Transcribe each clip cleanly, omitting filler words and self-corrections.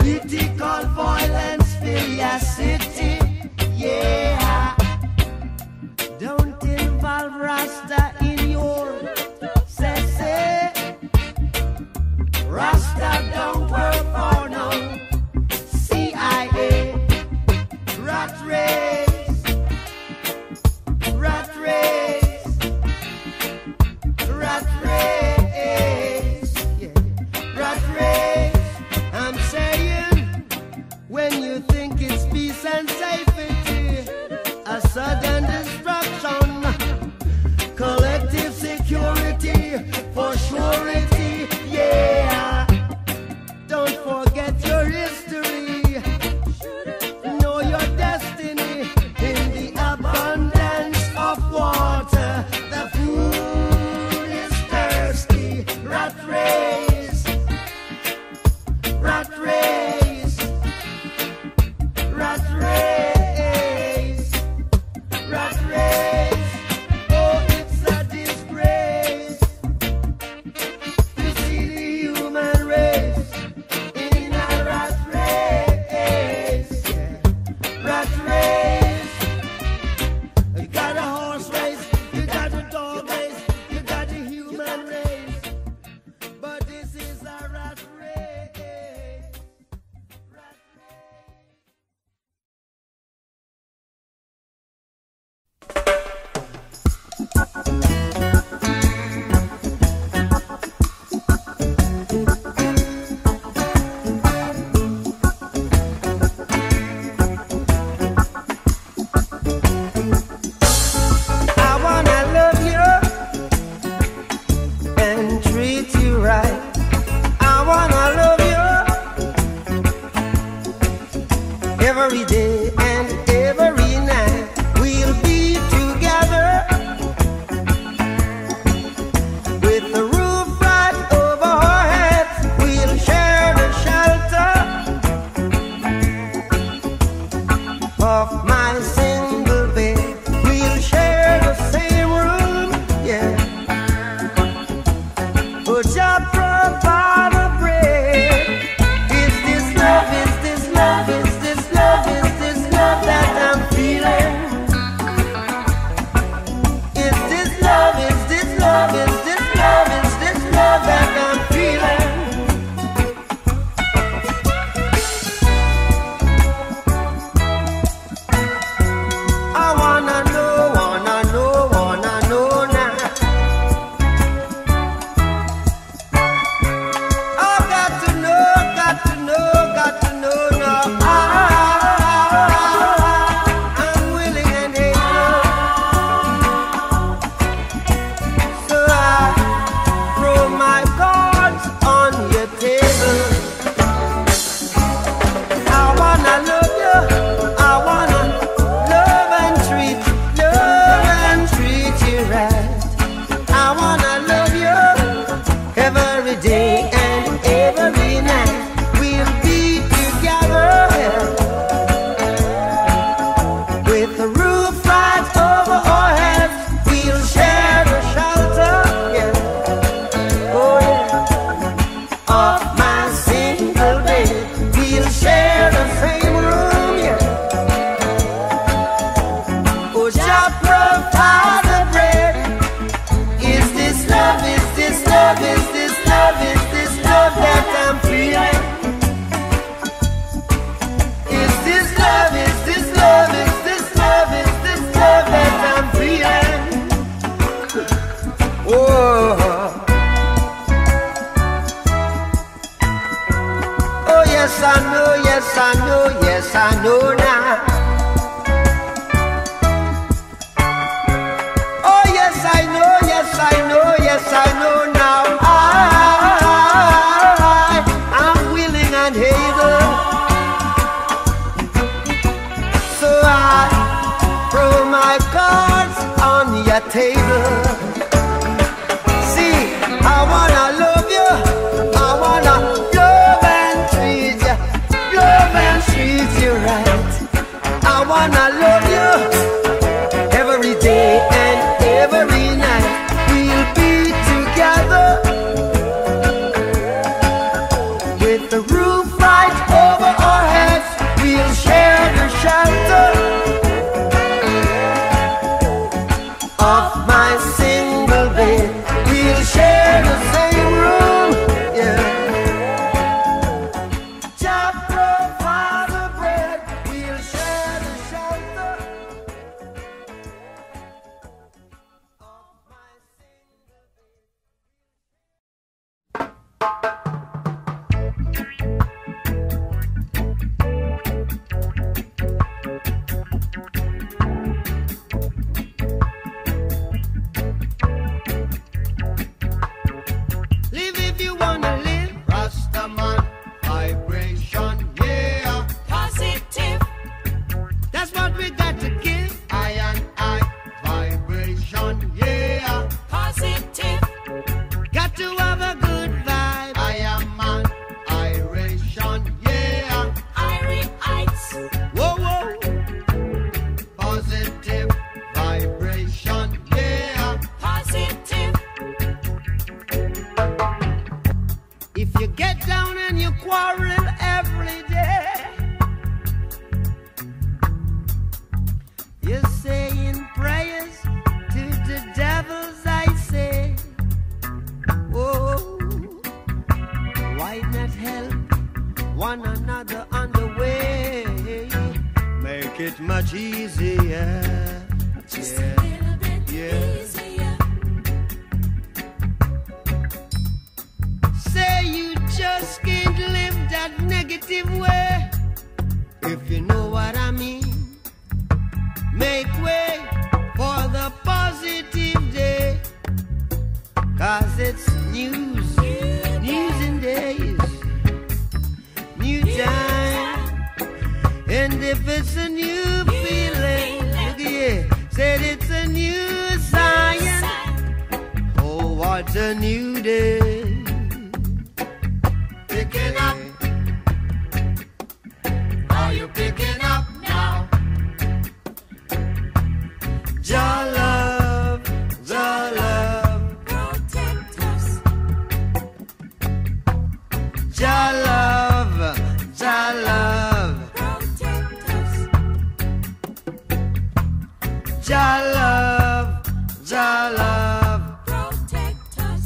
Political violence fill your city, yeah. Don't involve Rasta in your say. Rasta don't work for no CIA. Rat race, yeah. Rat race. I'm saying, when you think it's peace and safety, a sudden destruction, collective security for surety, yeah. Don't forget your history, know your destiny. In the abundance of water, the fool is thirsty. Rat race, rat race, rat race, rat race. Oh, it's a disgrace to see the human race in a rat race, yeah. Rat race. You got a horse race, you got a dog race, you got a human race, but this is a rat race. Rat race. Every day and every night we'll be together with the roof right over our heads. We'll share the shelter of my single bed. We'll share the same room, yeah. But your brother bread. Is this love? Is this love? Is this love that I'm feeling? Is this love? Is this love? Is this love? Is this love that I'm feeling? I wanna know now. I got to know now. I'm willing and able, so I throw my cards on your table. I wanna love you. I wanna love and treat you right. I wanna love you every day and every night. We'll be together with the roof right over our heads. We'll share the shelter, yeah. Oh, yeah. Of my single bed. We'll share the same room, yeah. Oh, Jah provide the bread. Is this love? Is this love? Is this love? Is this love that I'm feeling? Is this love? Is this love? Is this love? Is this love that I'm feeling? Oh, oh yes I know now. Oh yes I know now. I'm willing and able, so I throw my cards on your table. See, I wanna love you. I wanna love and treat you right. I wanna love you every day and every night. We'll be together with the roof right over worrying every day. You're saying prayers to the devils, I say. Oh, why not help one another on the way? Make it much easier. Just a little bit easier. Say you just can't live that negative way. If you know what I mean, make way for the positive day. 'Cause it's news, news and days, new time. And if it's a new feeling, look at it. Said it's a new sign. Oh, what a new day. Picking up. Are you picking up now? Jah love, protect us. Jah love. Jah love, protect us.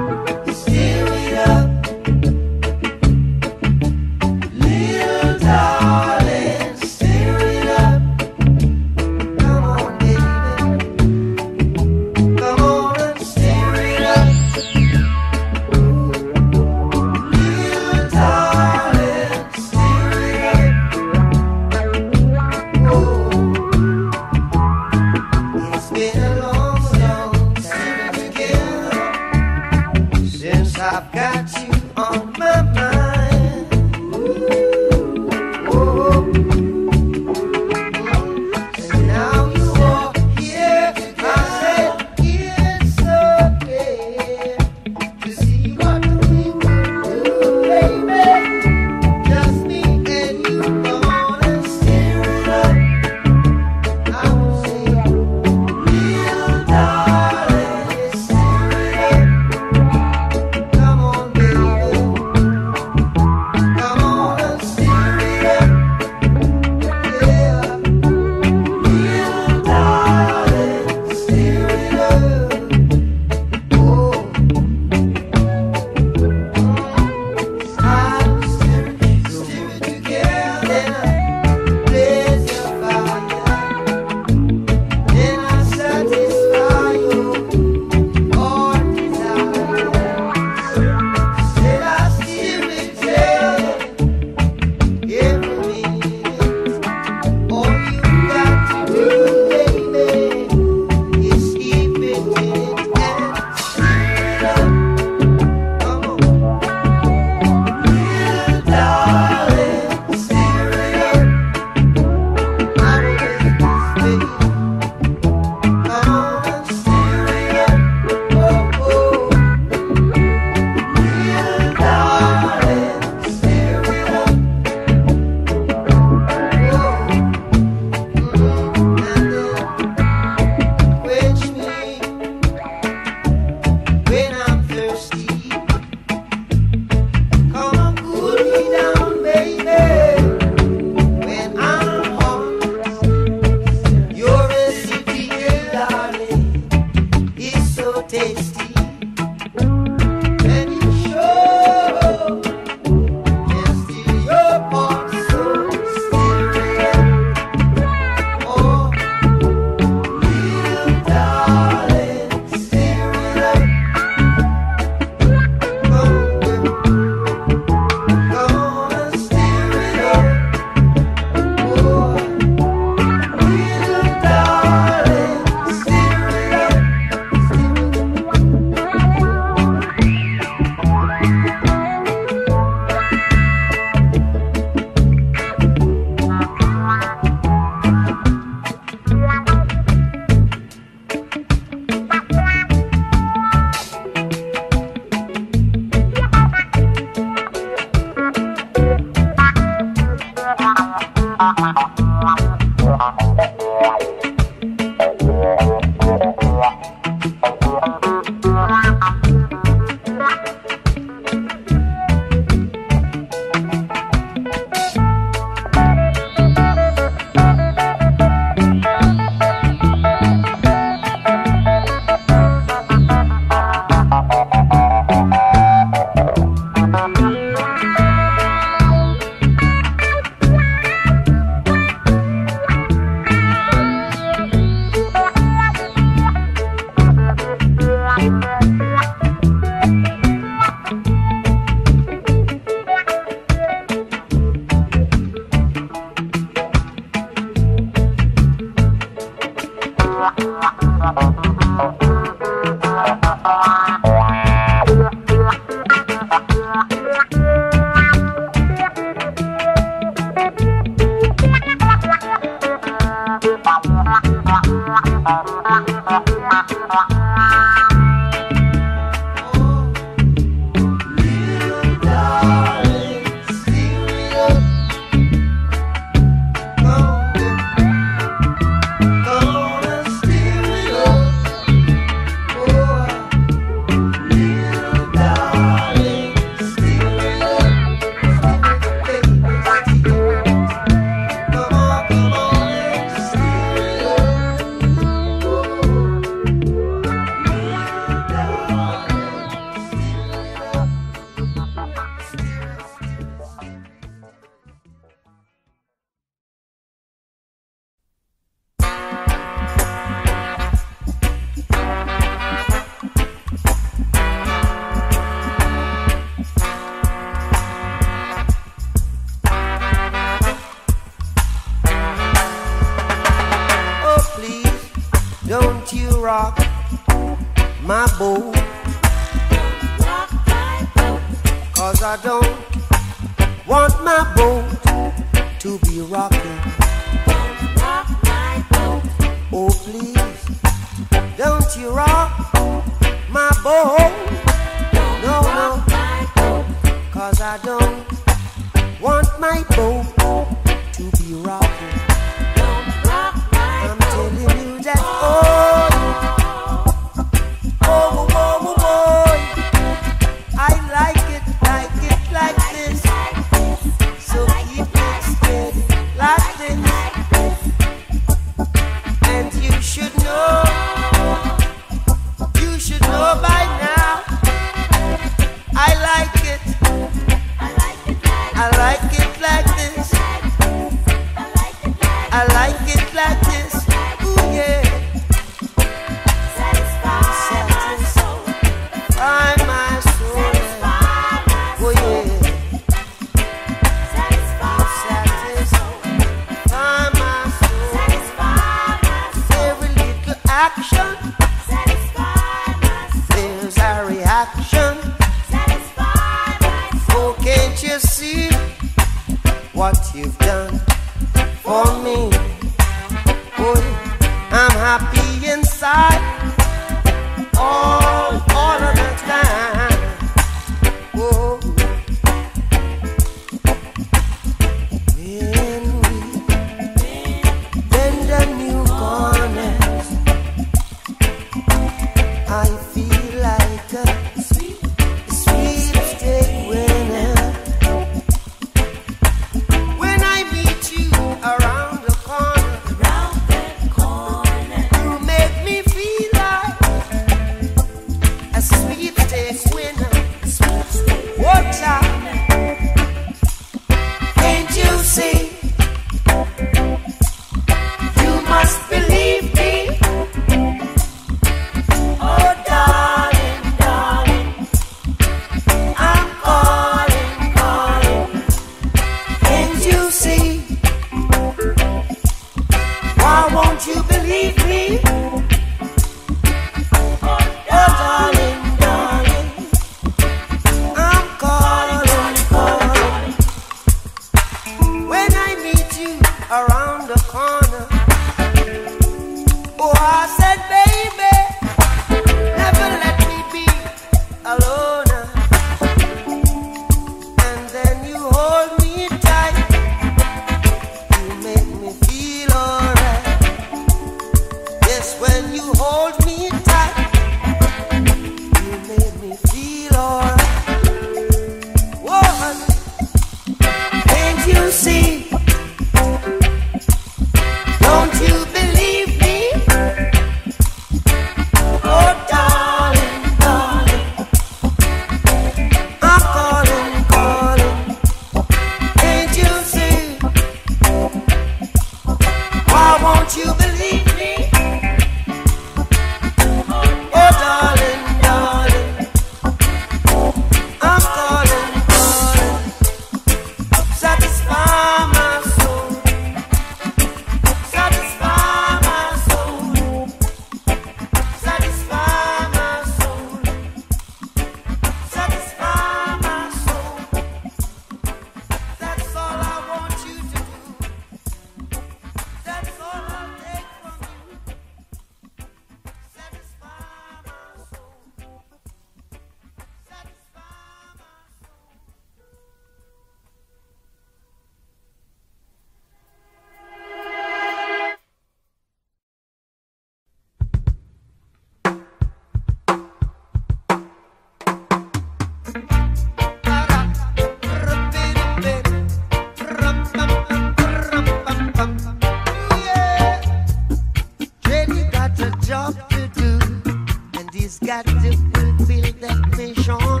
job to do, and he's got to fulfill that mission.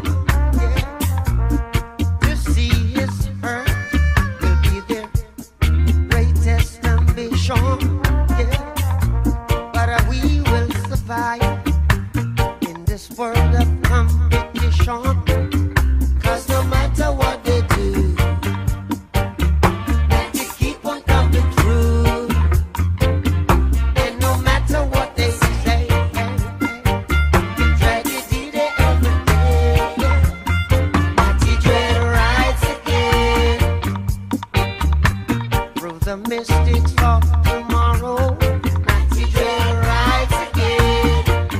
Yeah. To see his earth will be their greatest ambition. Yeah. But we will survive in this world of competition. 'Cause no matter what they do, the mystics of tomorrow, Natty Dread rides again.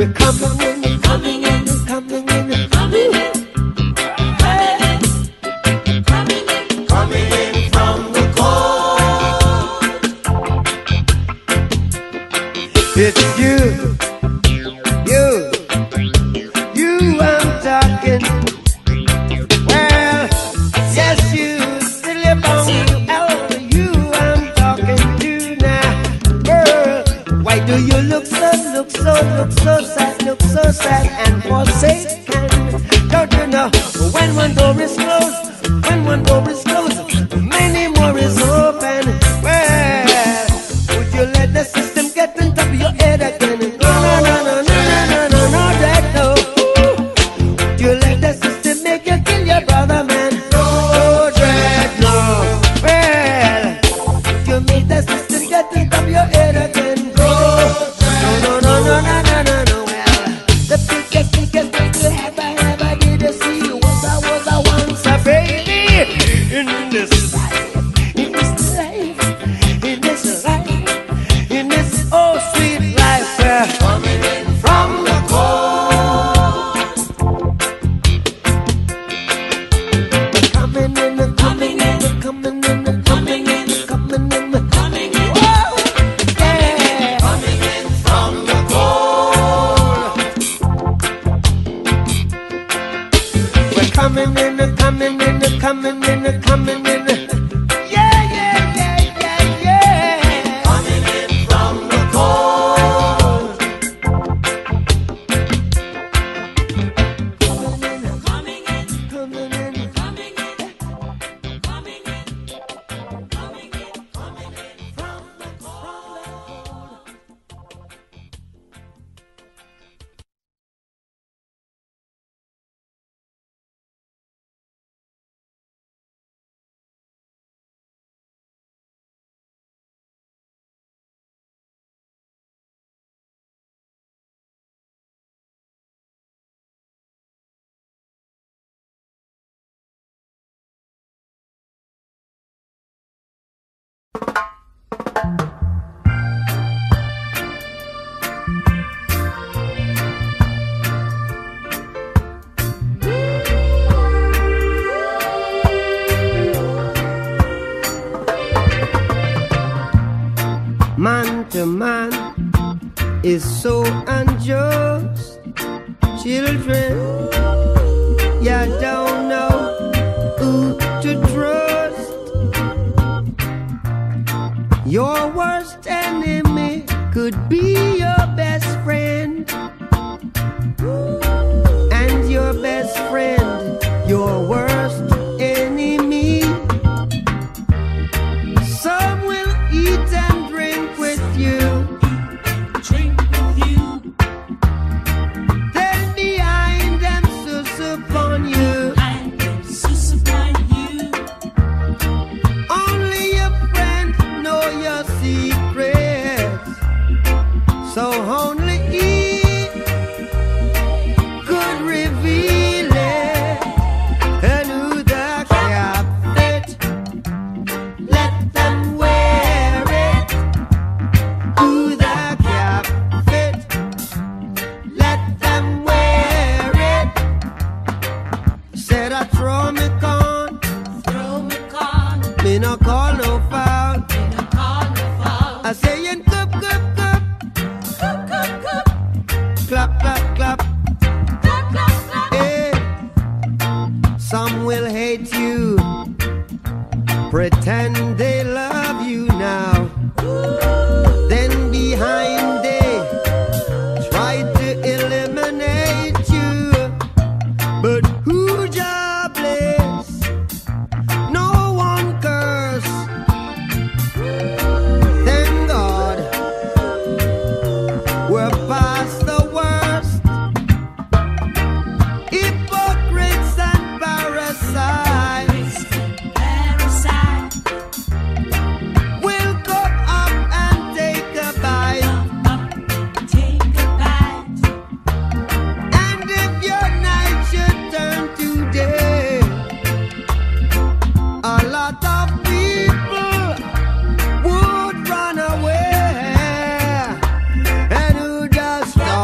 We're coming in from the cold. It's you I'm talking. Do you look so sad and forsaken? Don't you know, when one door is closed, many more is open. Well, would you let the system get on top of your head again? No, dread, no. Would you let the system make you kill your brother, man? No, dread, no. Well, would you make the system get on top of your head again? Coming in, yeah. Coming in from the cold. Coming in from the cold. Man to man is so unjust. Children, you don't know who to trust. Your worst enemy could be your best friend, and your best friend, your worst enemy. Some will eat and drink with you. Then behind them sus upon you. Only your friend know your secrets, so only he could reveal it. And who the carpet, let them wear it. Throw me con. Me no call no foul. I sayin' cup. Clap, clap, clap. Hey. Some will hate you, pretend they love you now. Ooh. Then behind they try to eliminate you, but who jobless? No one curse. Thank God we're past the worst. Hypocrites and parasites will go up and take a bite. And if your night should turn to day, a lot of people would run away. And who does stop?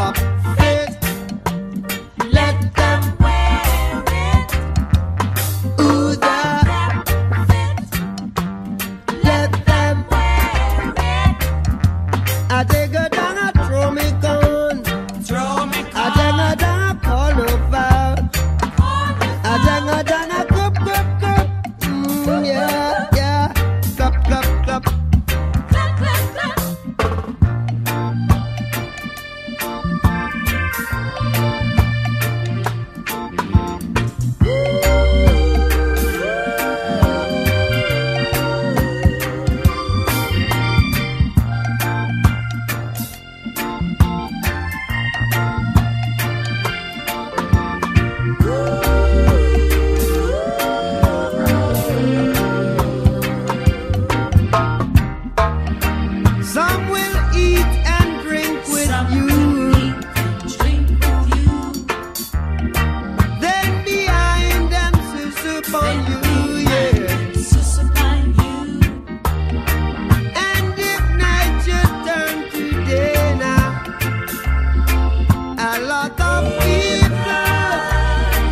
A lot of people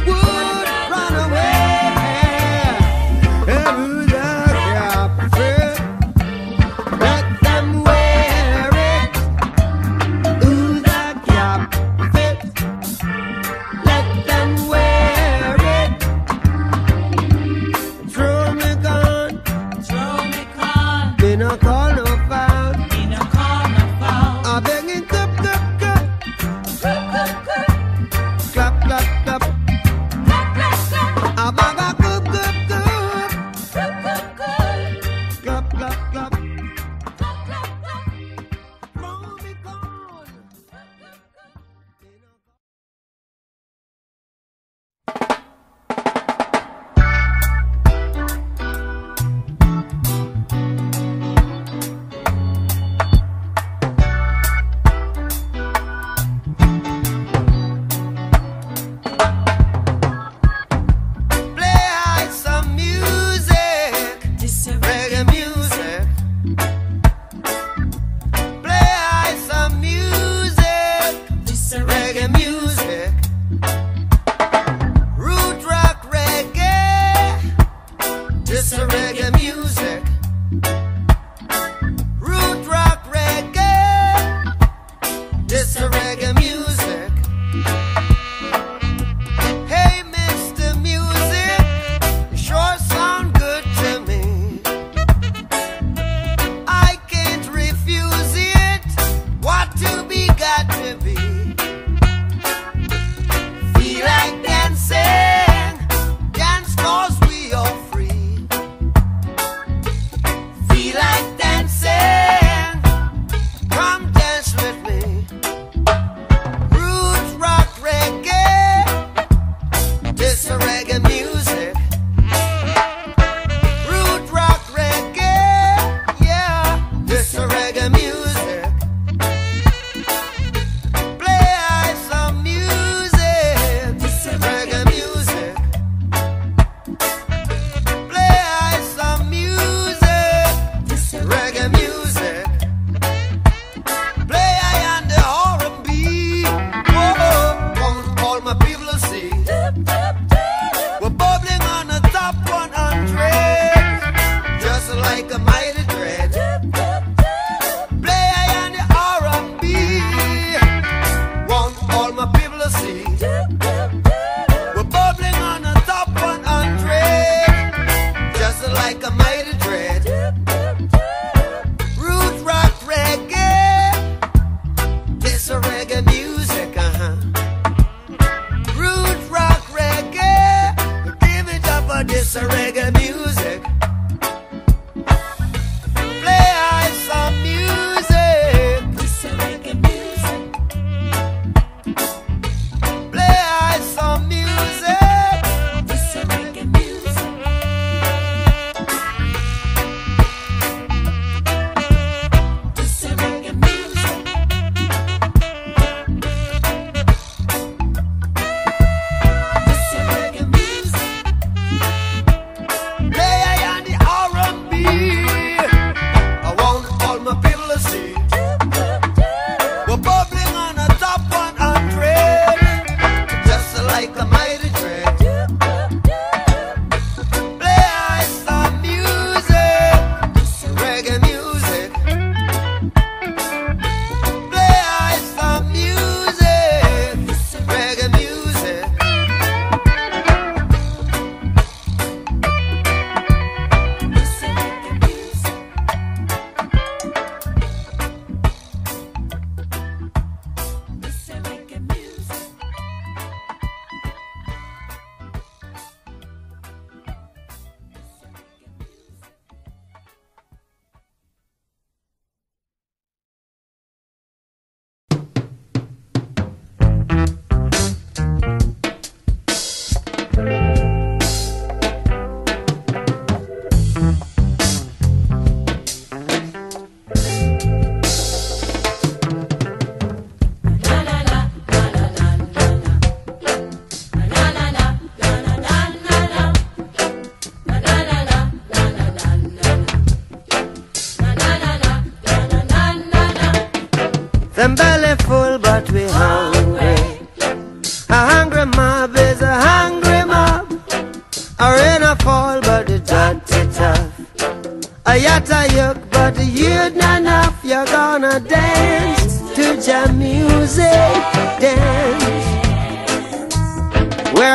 would run away, and would I prefer let them wear it? Would I prefer let them wear it? Throw me con, in a corner found, I beg it. Good, good, good.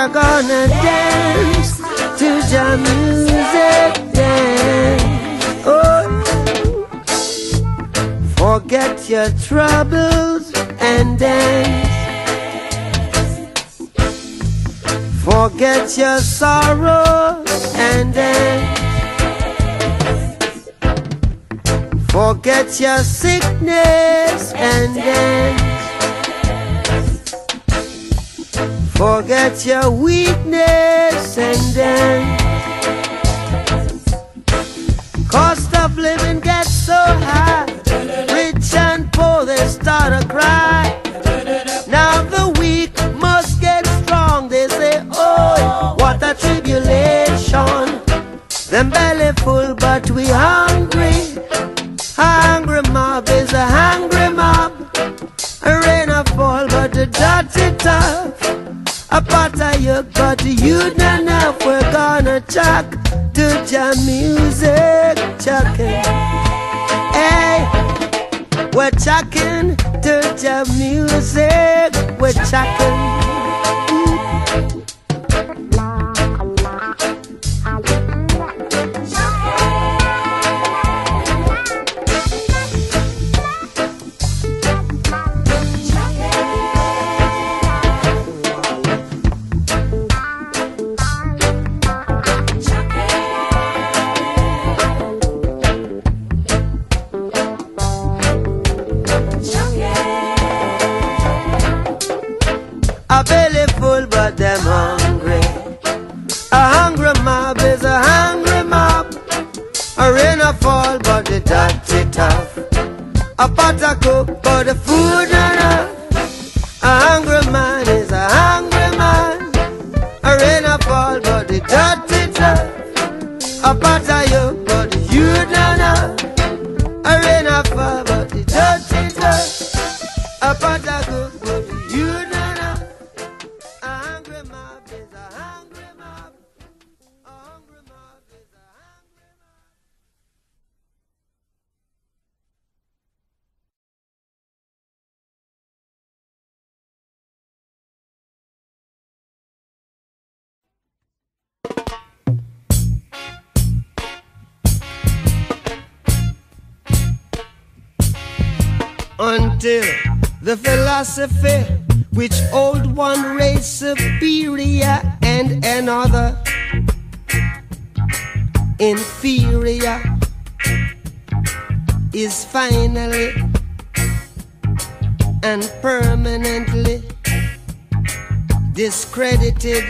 are gonna dance to your music, dance. Oh, forget your troubles and dance. Forget your sorrows and dance. Forget your sickness and dance. Forget your weakness and dance. Cost of living gets so high, rich and poor they start to cry. Now the weak must get strong, they say, oh, what a tribulation. Them belly full but we hungry. Hungry mob is a hungry mob. Rain or fall but the dirty tough. A part of you got you not enough. We're gonna chuck to your music, chucking. Hey, we're chucking to your music, we're chucking. A belly full but them hungry. A hungry mob is a hungry mob. A rain or fall but the dirty tough. A pot of cook but the food not enough. A hungry man is a hungry man. A rain or fall but the dirty tough. A pot of you but the youth not enough. A rain or fall but the dirty tough. A pot of cook but the youth. Until the philosophy which old one race superior and another inferior is finally and permanently discredited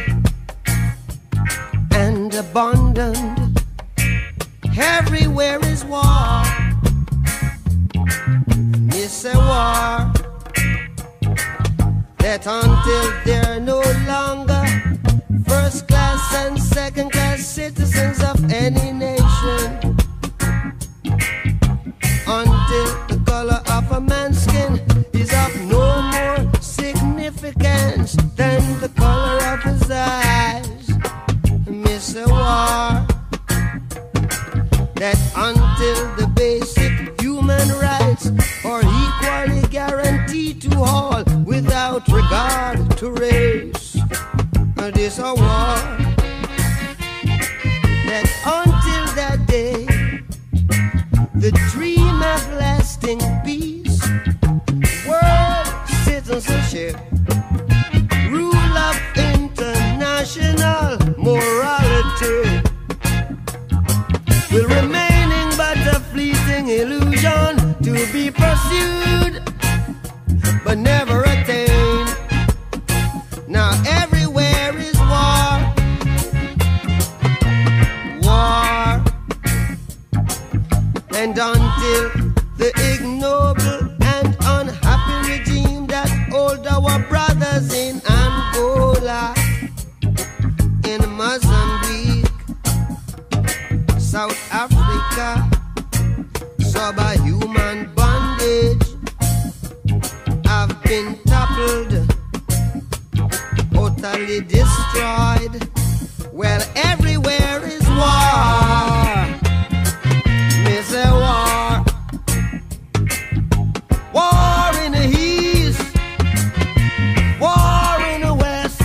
and abandoned. Everywhere is war. It's a war that until they're no longer first class and second class citizens of any nation, until the color of a man's skin is of no more significance than the color of his eyes. It's a war that until the basic human rights are equally guaranteed to all without regard to race. And it's a war that until that day, the dream of lasting peace, world citizenship, rule of international morality will remaining but a fleeting illusion to be pursued but never attained. Now everywhere is war. War. And until the ignoble and unhappy regime that hold our brothers in Angola, in Mozambique, South Africa, subhuman bondage, I've been toppled, totally destroyed. Well, everywhere is war. It's a war. War in the east, war in the west,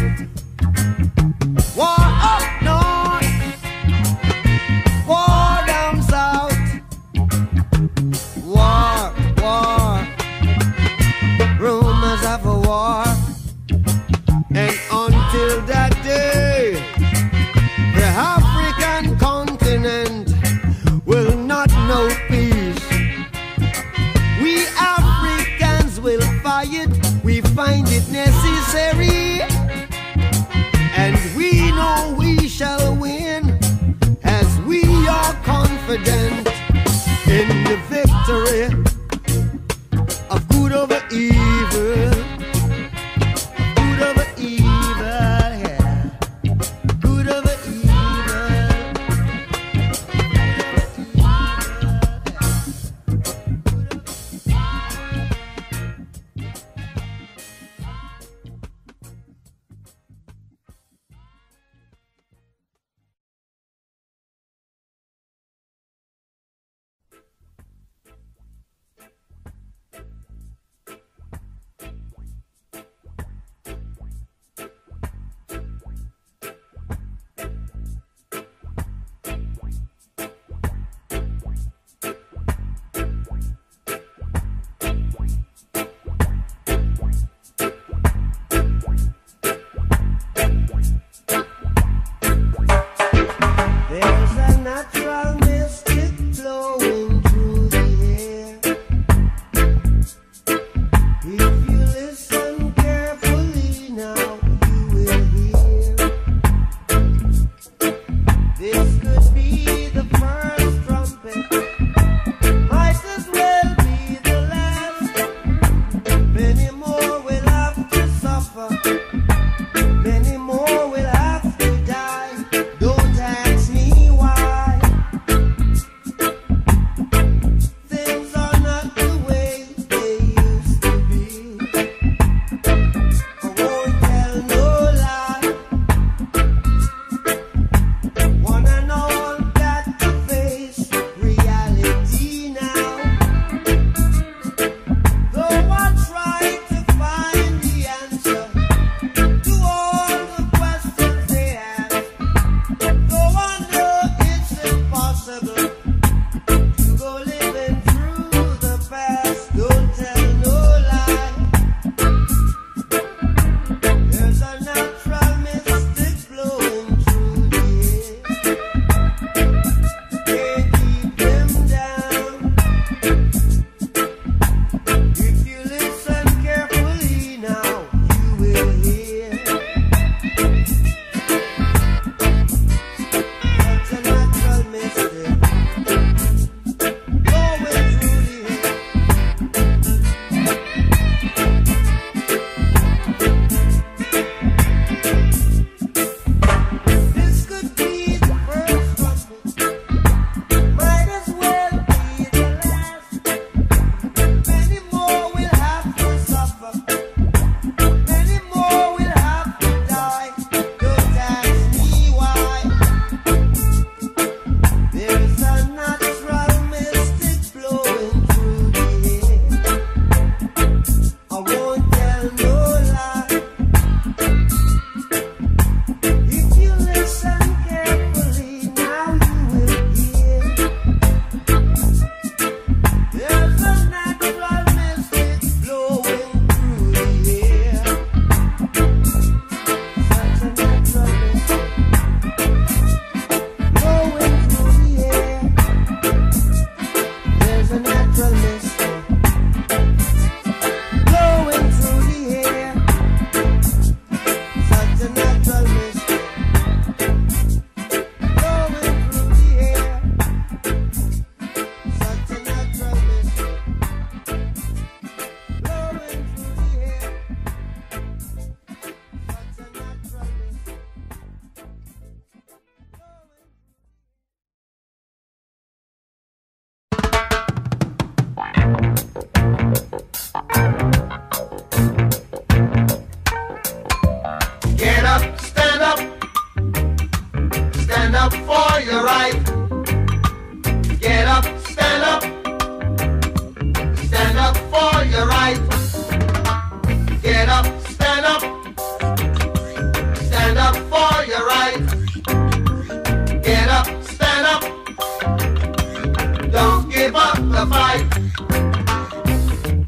the fight.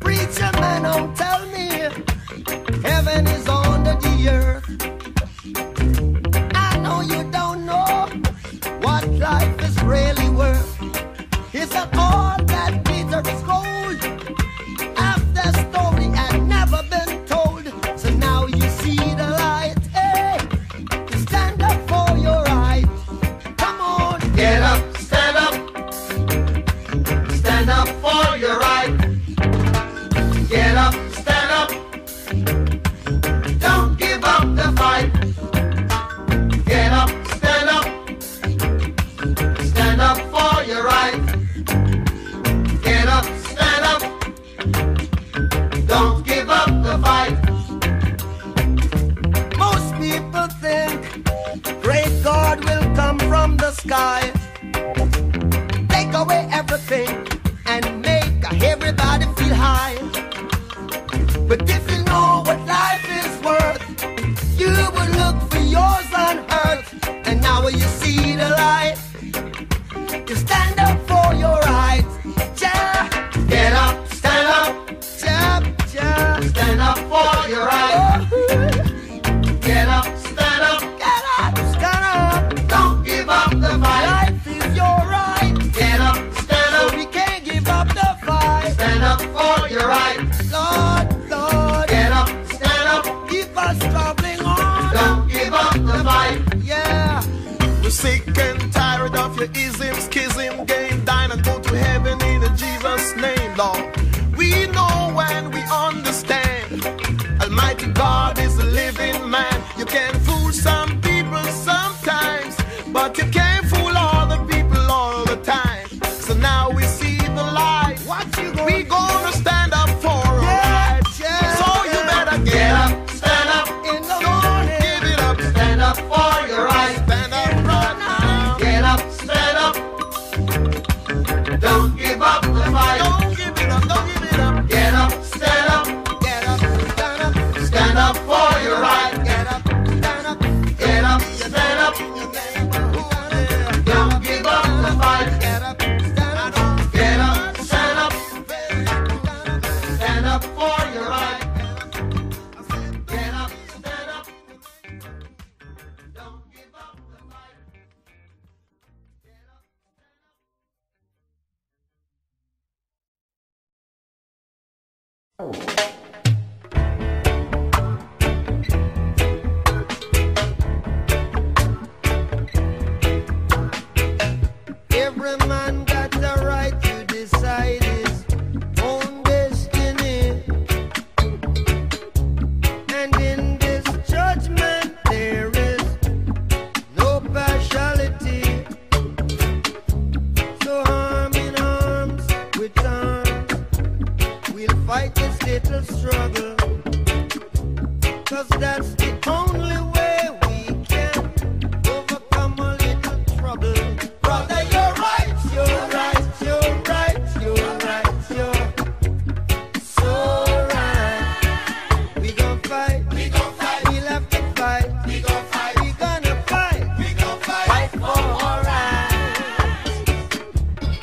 Preacher man, don't tell me heaven is under the earth. I know you don't know what life is really worth. It's an all that bitter is gold. After story had never been told. So now you see the light. Hey, stand up for your right. Come on, get up, stand up. Stand up for your right. Get up, stand up. Don't give up the fight. Get up, stand up. Stand up for your right. Get up, stand up. Don't give up the fight. Most people think great God will come from the sky, take away everything and make everybody feel high. But if you know what life is worth, you will look for yours on earth. And now will you see the light? You stand up for your rights. Yeah. Get up, stand up. Yeah, yeah. Stand up for your rights. Oh. Get up, stand up. Get up, stand up. Don't give up the fight. Life is your right. Get up, stand up. So we can't give up the fight. Stand up for your rights. Lord, Lord. Get up, stand up. Keep us traveling on. Don't give up the fight. Yeah. We're sick and tired of your ism, schism, game. Dine and go to heaven in Jesus' name, Lord. We know and we understand Almighty God is a living man. You can fool some people sometimes, but you can't fool all the people all the time. So now we see the light. What you gonna do? Stand up for our rights. Yeah. So you better get up, stand up. In the morning, give it up. Stand up for your rights. Stand up right now. Get up, stand up. Don't give up the fight. Don't give it up, don't give it up. Get up, stand up. Get up, stand up. Stand up for your right. Get up, stand up. Get up, stand up. Don't give up the fight. Get up, stand up. Get up, stand up. Stand up for your right. Get up, stand up. Don't give up the fight. Get up. Oh. Every man got the right to decide his own destiny, and in this judgment there is no partiality. So arm in arms with arms, we'll fight this little struggle, 'cause that's the only way we can overcome a little trouble. Brother, you're right, you're right, you're right, you're right, you're so right. We gon' fight, we gon' fight, we'll have to fight, we gon' fight, we gonna fight, we gon' fight, fight for our rights.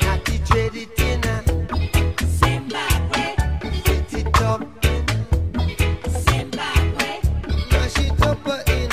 Nati Treditina, Zimbabwe, sit it up, Zimbabwe, mash it up in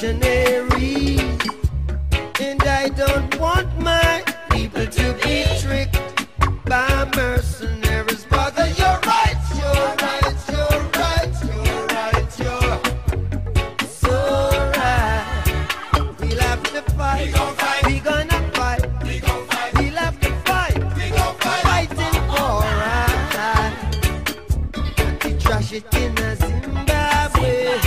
dictionary, and I don't want my people to be tricked by mercenaries. Brother, you're right, you're right, you're right, you're right, you're so right. We'll have to fight, we gon' fight, we gonna fight, we gon' fight, we'll have to fight, we gon' fight, fighting all right. We trash it in a Zimbabwe.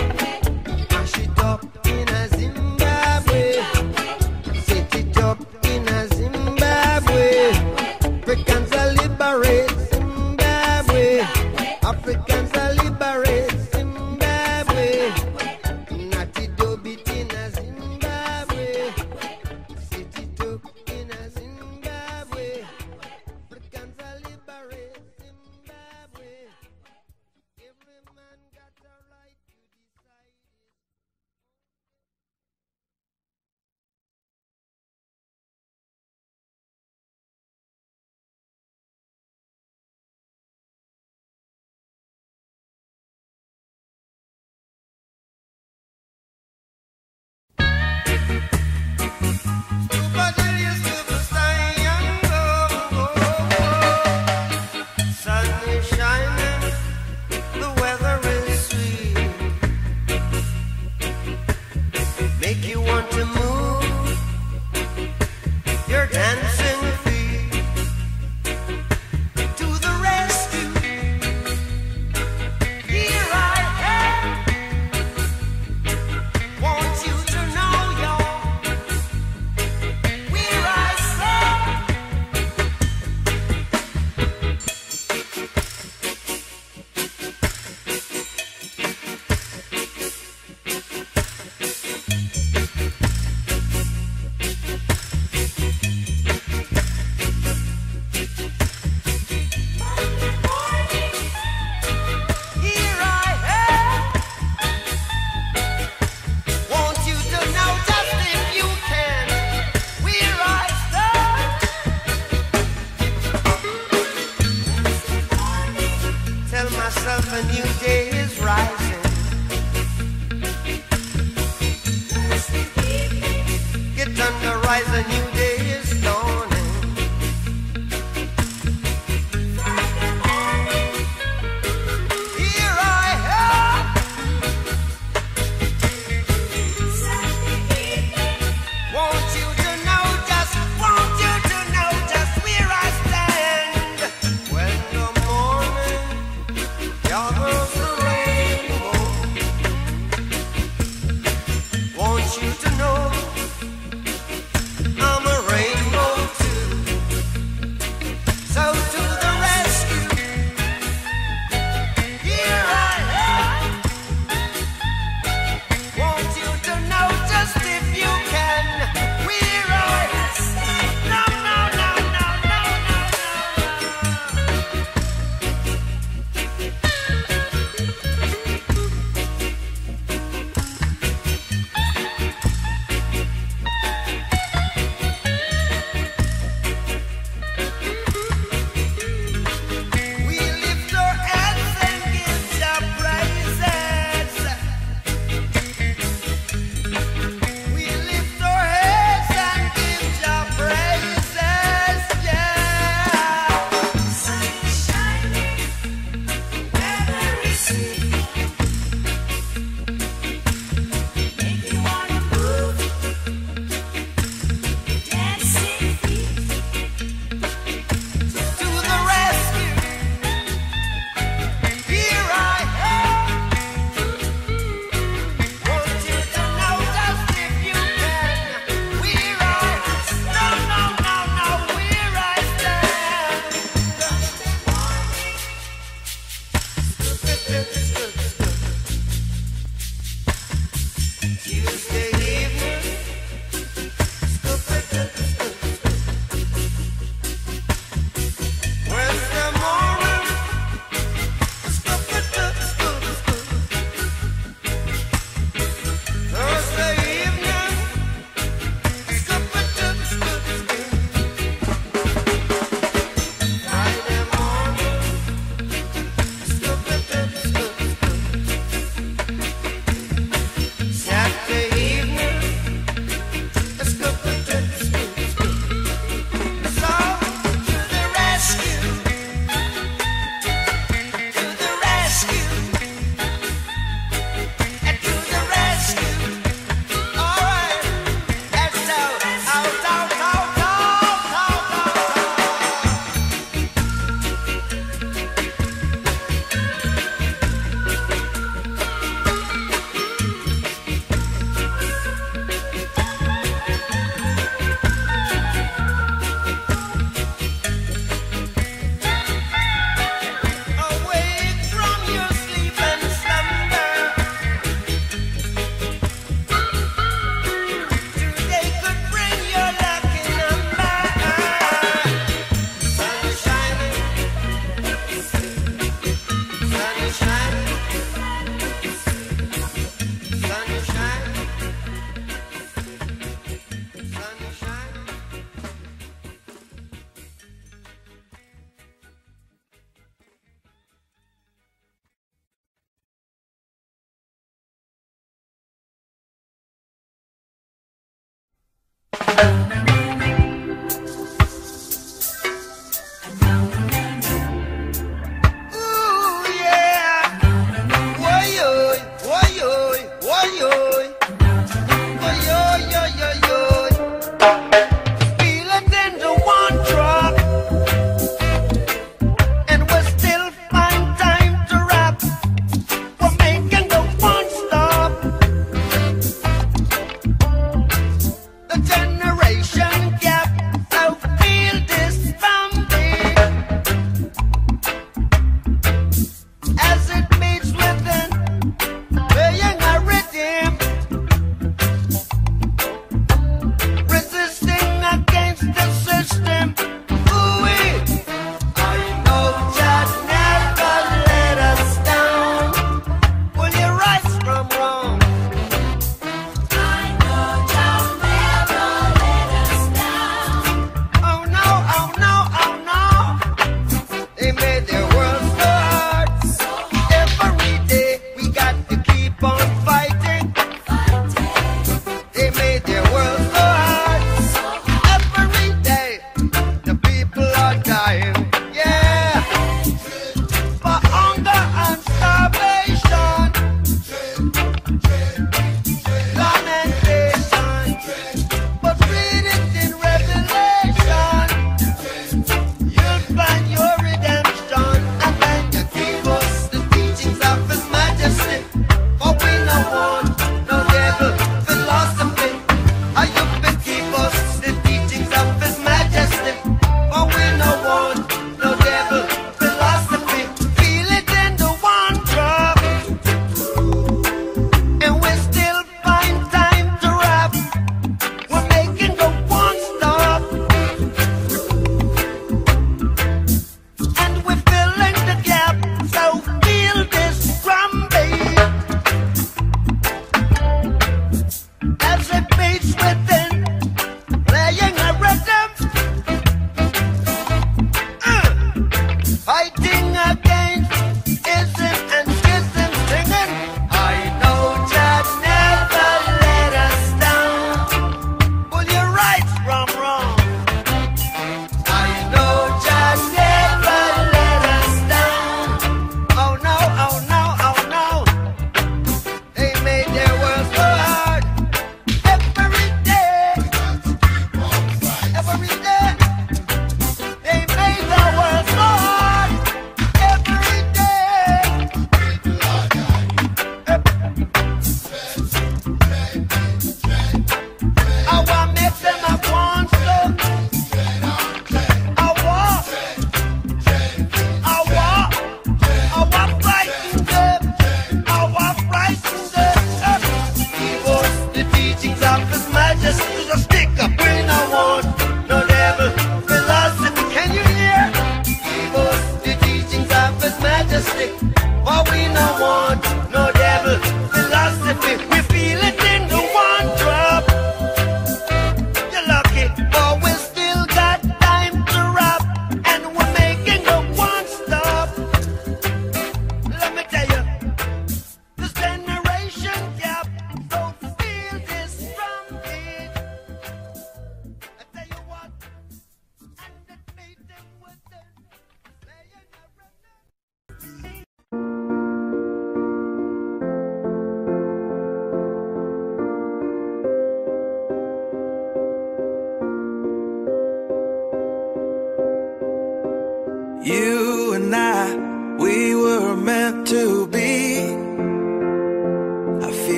Saturday evening.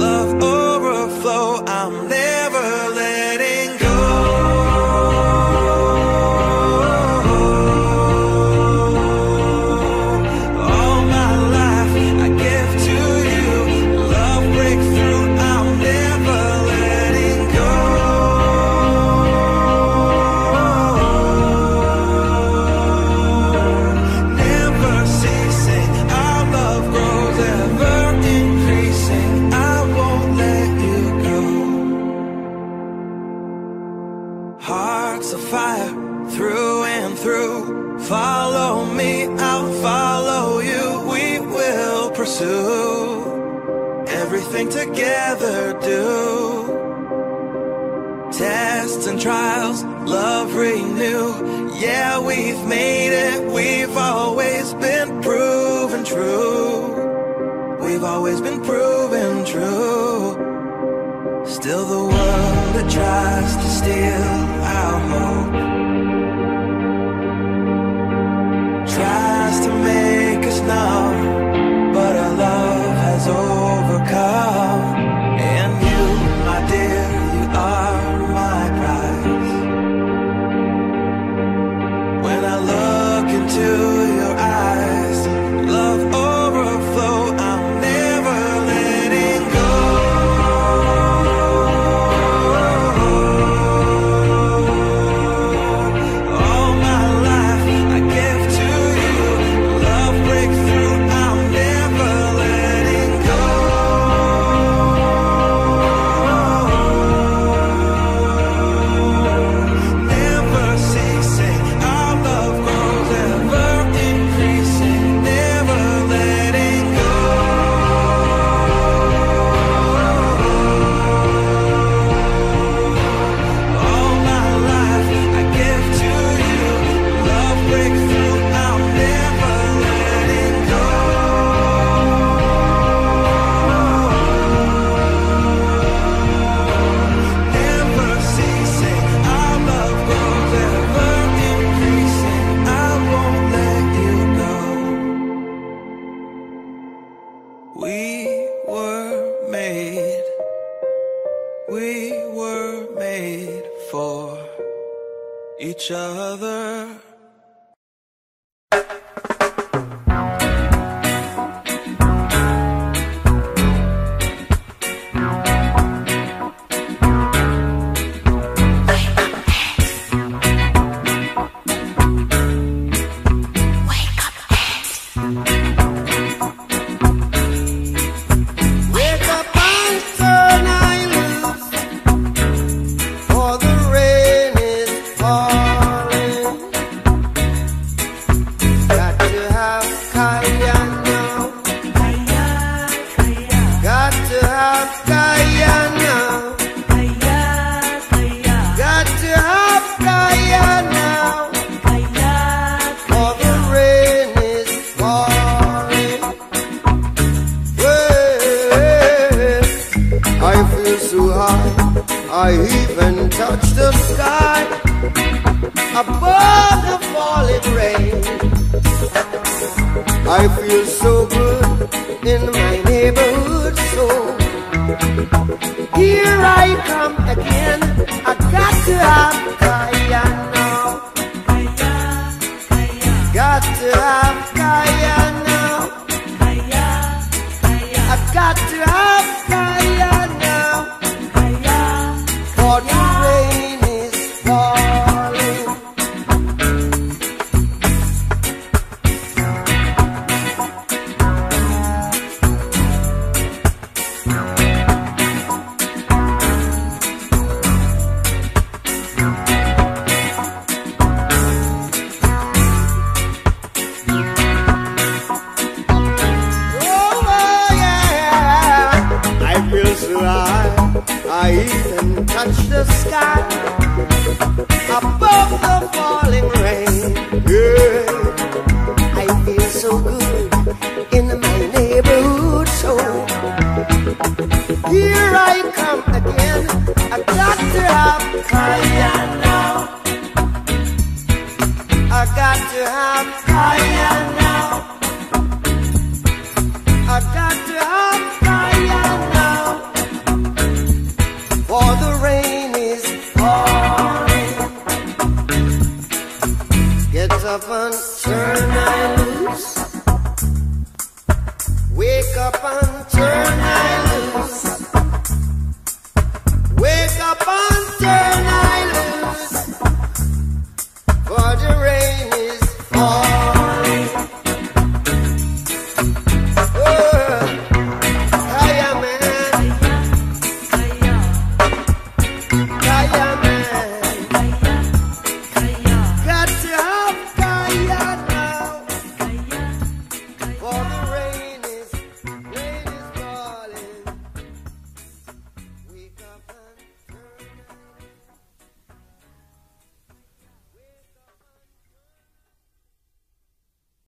Love overflow, I'm never letting go. fire through and through. Follow me, I'll follow you. We will pursue everything together do. Tests and trials, love renew. Yeah, we've made it, we've always been proven true. We've always been proven true. Still the world that tries to steal our hope, tries to make us numb, but our love has overcome. And you, my dear, you are my prize. When I look into your eyes, love overflows.